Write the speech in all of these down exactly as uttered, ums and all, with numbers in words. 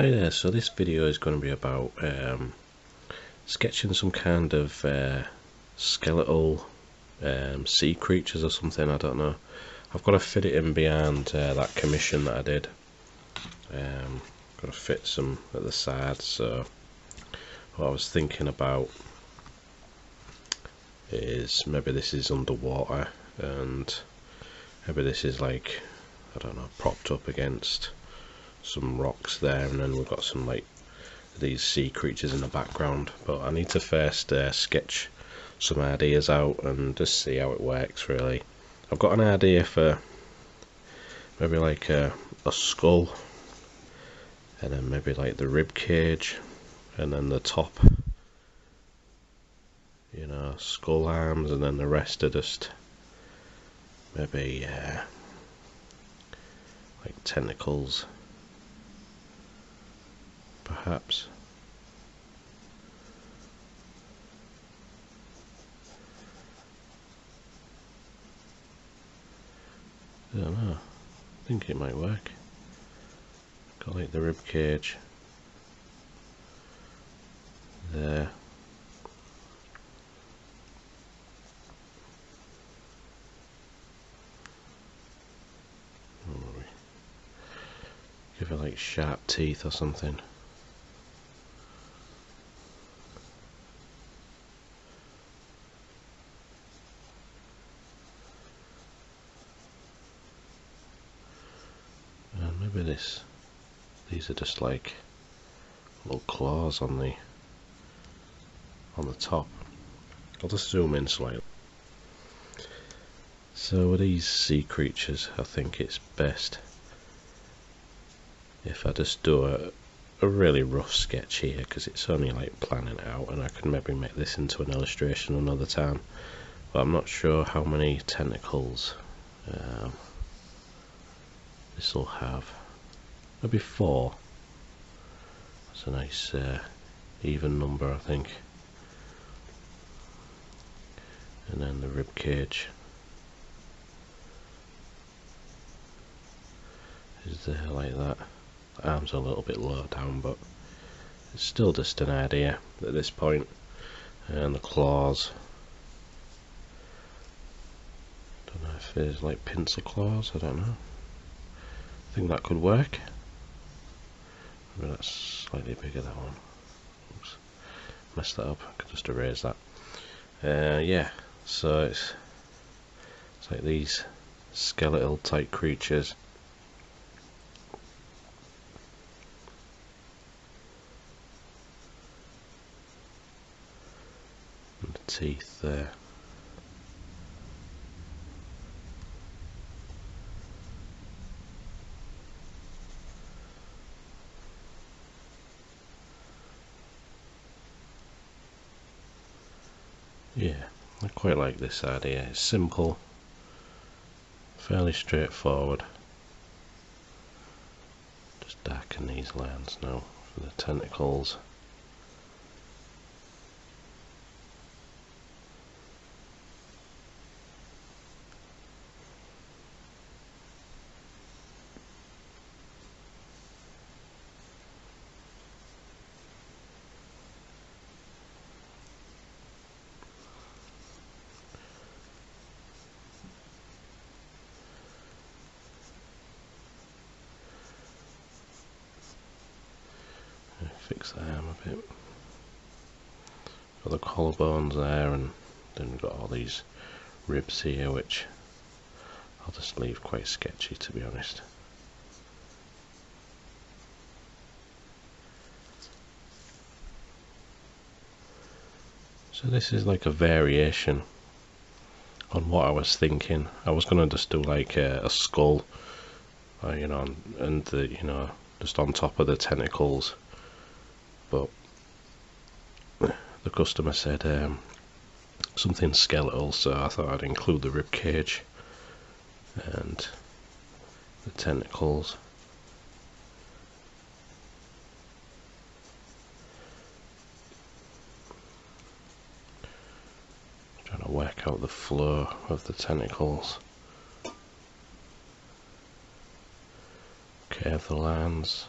Hi there, so this video is going to be about um, sketching some kind of uh, skeletal um, sea creatures or something, I don't know. I've got to fit it in behind uh, that commission that I did. Um, got to fit some at the side, so what I was thinking about is maybe this is underwater and maybe this is like, I don't know, propped up against some rocks there, and then we've got some like these sea creatures in the background. But I need to first uh, sketch some ideas out and just see how it works really. I've got an idea for maybe like a, a skull, and then maybe like the rib cage, and then the top, you know, skull arms, and then the rest are just maybe uh, like tentacles perhaps. I don't know, I think it might work. Got like the rib cage there, give it like sharp teeth or something. This, these are just like little claws on the on the top. I'll just zoom in slightly. So with these sea creatures, I think it's best if I just do a, a really rough sketch here, because it's only like planning out, and I could maybe make this into an illustration another time. But I'm not sure how many tentacles um, this will have. Maybe four. That's a nice uh, even number, I think. And then the rib cage is there like that. The arms are a little bit low down, but it's still just an idea at this point. And the claws. Don't know if there's like pincer claws. I don't know. I think that could work. Maybe that's slightly bigger, that one. Oops. Messed that up. I could just erase that. Uh, yeah, so it's, it's like these skeletal type creatures. And the teeth there. Yeah, I quite like this idea. It's simple, fairly straightforward. Just darken these lines now for the tentacles. Fix the arm a bit. Got the collarbones there, and then we've got all these ribs here, which I'll just leave quite sketchy, to be honest. So this is like a variation on what I was thinking. I was gonna just do like a, a skull, uh, you know, and the you know just on top of the tentacles. But the customer said um, something skeletal, so I thought I'd include the rib cage and the tentacles. I'm trying to work out the flow of the tentacles. Curve the lines.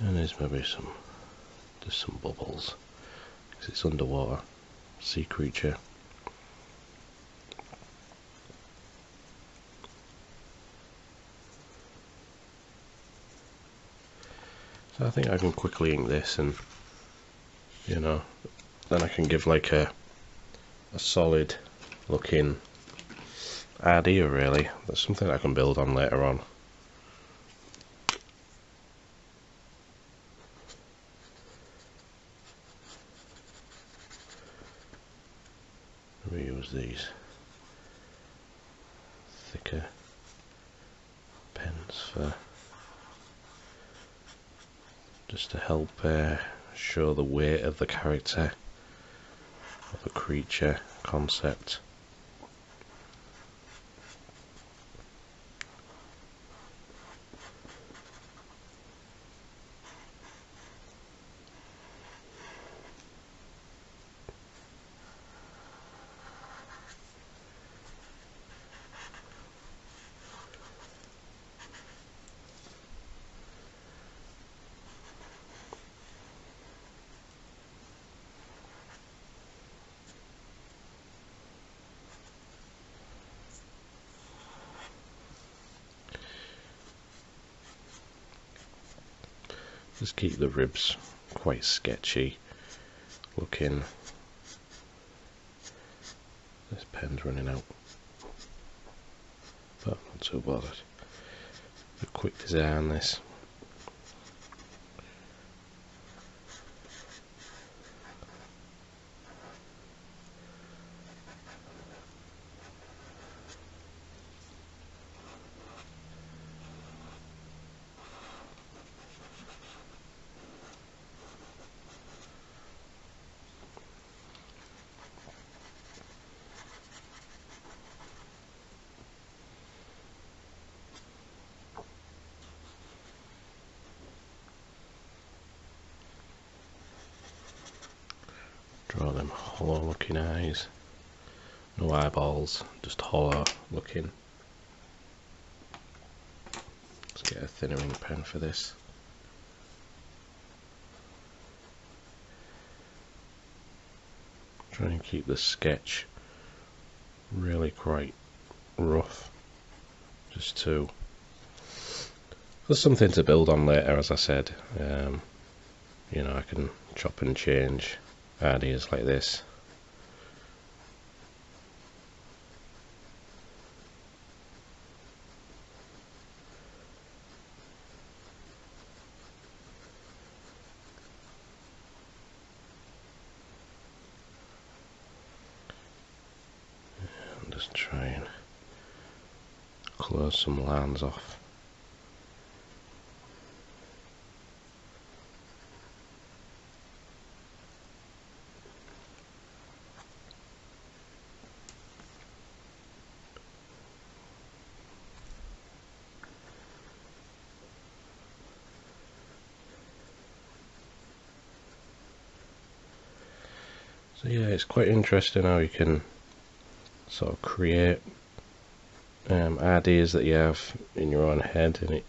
And there's maybe some, just some bubbles, because it's underwater, sea creature. So I think I can quickly ink this, and you know, then I can give like a a solid looking idea, really. That's something I can build on later on. Reuse these thicker pens for just to help uh, show the weight of the character, of the creature concept. Just keep the ribs quite sketchy looking. This pen's running out, but I'm not too bothered. A quick design on this. Draw them hollow looking eyes, no eyeballs, just hollow looking. Let's get a thinner ink pen for this. Try and keep the sketch really quite rough, just to, there's something to build on later, as I said. Um, you know, I can chop and change ideas like this. And just try and close some lines off. So yeah, it's quite interesting how you can sort of create um, ideas that you have in your own head, and it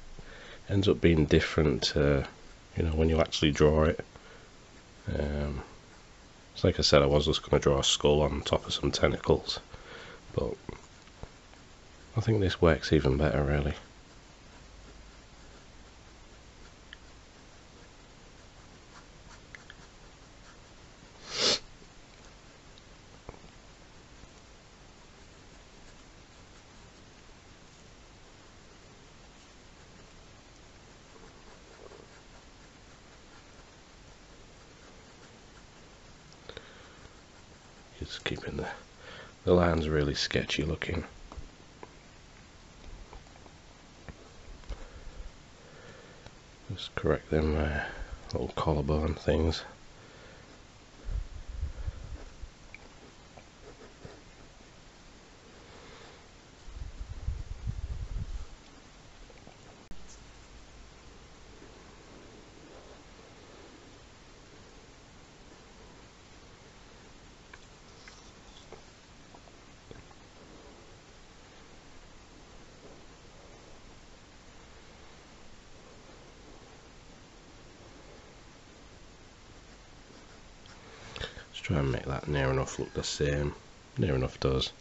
ends up being different, uh, you know, when you actually draw it. Um, so like I said, I was just going to draw a skull on top of some tentacles, but I think this works even better, really. Just keeping the, the lines really sketchy looking. Just correct them uh, little collarbone things. Try and make that near enough look the same. Near enough does.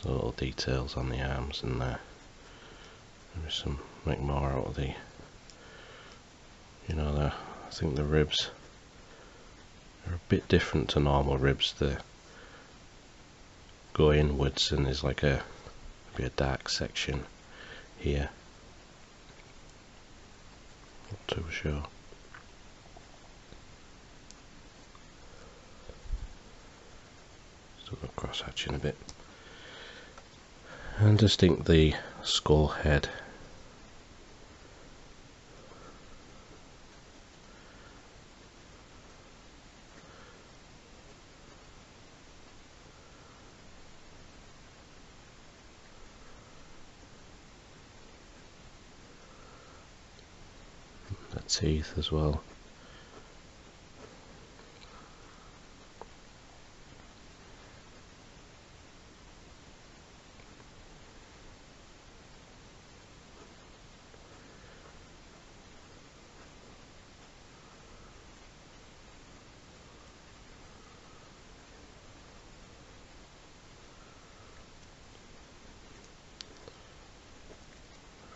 So little details on the arms in there. Maybe some, make more out of the, you know, the, I think the ribs are a bit different to normal ribs. They go inwards and there's like a, be a dark section here. Not too sure. Still got cross hatching a bit. And just ink the skull head. The teeth as well.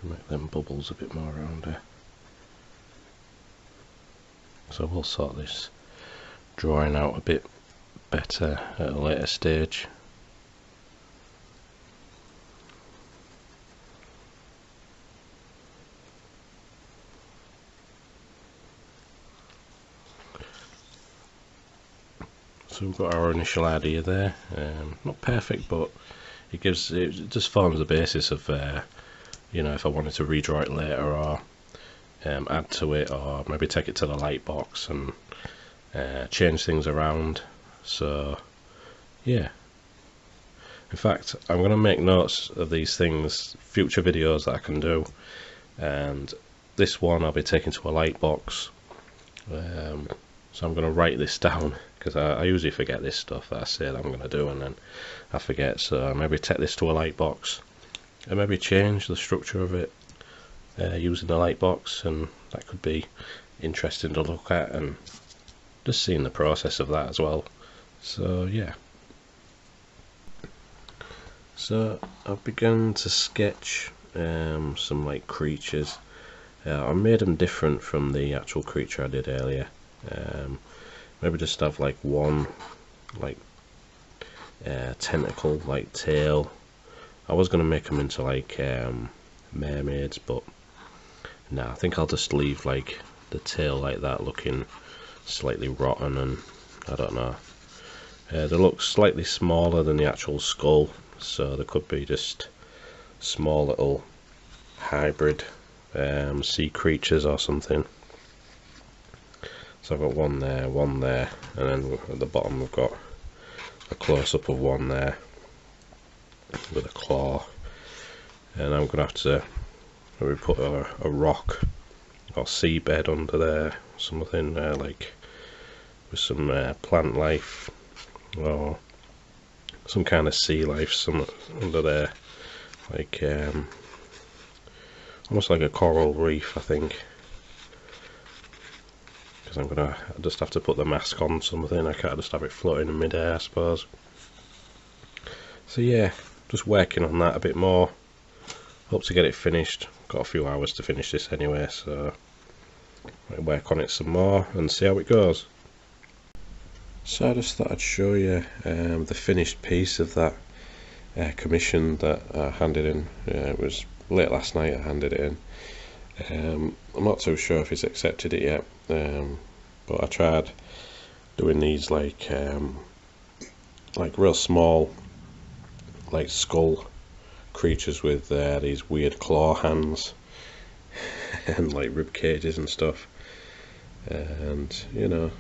Make them bubbles a bit more rounder. So we'll sort this drawing out a bit better at a later stage. So we've got our initial idea there. Um, not perfect, but it gives it just forms the basis of uh, you know, if I wanted to redraw it later, or um, add to it, or maybe take it to the light box and uh, change things around. So yeah, in fact I'm going to make notes of these things, future videos that I can do, and this one I'll be taking to a light box. Um, so I'm going to write this down, because I, I usually forget this stuff that I say that I'm going to do and then I forget. So maybe take this to a light box and maybe change the structure of it uh, using the light box, and that could be interesting to look at, and just seeing the process of that as well. So yeah, so I've begun to sketch um, some like creatures. uh, I made them different from the actual creature I did earlier. Um, maybe just have like one like uh, tentacle, like tail. I was going to make them into like um, mermaids, but no, nah, I think I'll just leave like the tail like that, looking slightly rotten, and I don't know. Uh, they look slightly smaller than the actual skull, so they could be just small little hybrid um, sea creatures or something. So I've got one there, one there, and then at the bottom we've got a close-up of one there with a claw, and I'm going to have to maybe put a, a rock or seabed under there, something uh, like with some uh, plant life or some kind of sea life, some under there, like um, almost like a coral reef, I think, because I'm going to just have to put the mask on something. I can't just have it floating in mid-air, I suppose. So yeah, just working on that a bit more. Hope to get it finished. Got a few hours to finish this anyway, so I'll work on it some more and see how it goes. So I just thought I'd show you um, the finished piece of that uh, commission that I handed in. Uh, it was late last night I handed it in. Um, I'm not too sure if he's accepted it yet, um, but I tried doing these like um, like real small like skull creatures with uh, these weird claw hands and like rib cages and stuff, and you know,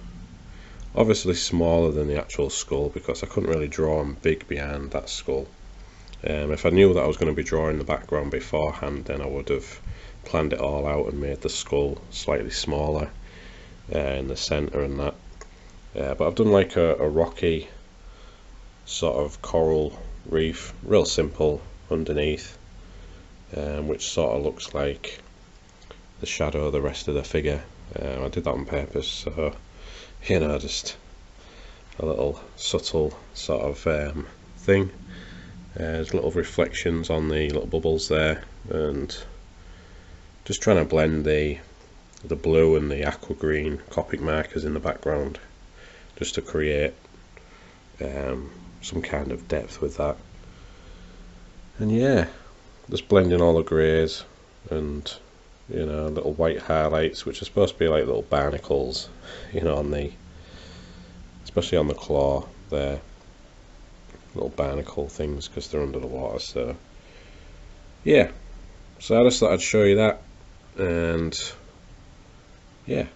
obviously smaller than the actual skull, because I couldn't really draw them big behind that skull. Um, if I knew that I was going to be drawing the background beforehand, then I would have planned it all out and made the skull slightly smaller uh, in the center and that, uh, but I've done like a, a rocky sort of coral reef, real simple underneath, um, which sort of looks like the shadow of the rest of the figure, Um, I did that on purpose, so you know, just a little subtle sort of um, thing. Uh, there's little reflections on the little bubbles there, and just trying to blend the the blue and the aqua green Copic markers in the background, just to create um, some kind of depth with that. And yeah, just blending all the greys and, you know, little white highlights, which are supposed to be like little barnacles, you know, on the, especially on the claw there, little barnacle things because they're under the water. So yeah, so I just thought I'd show you that, and yeah.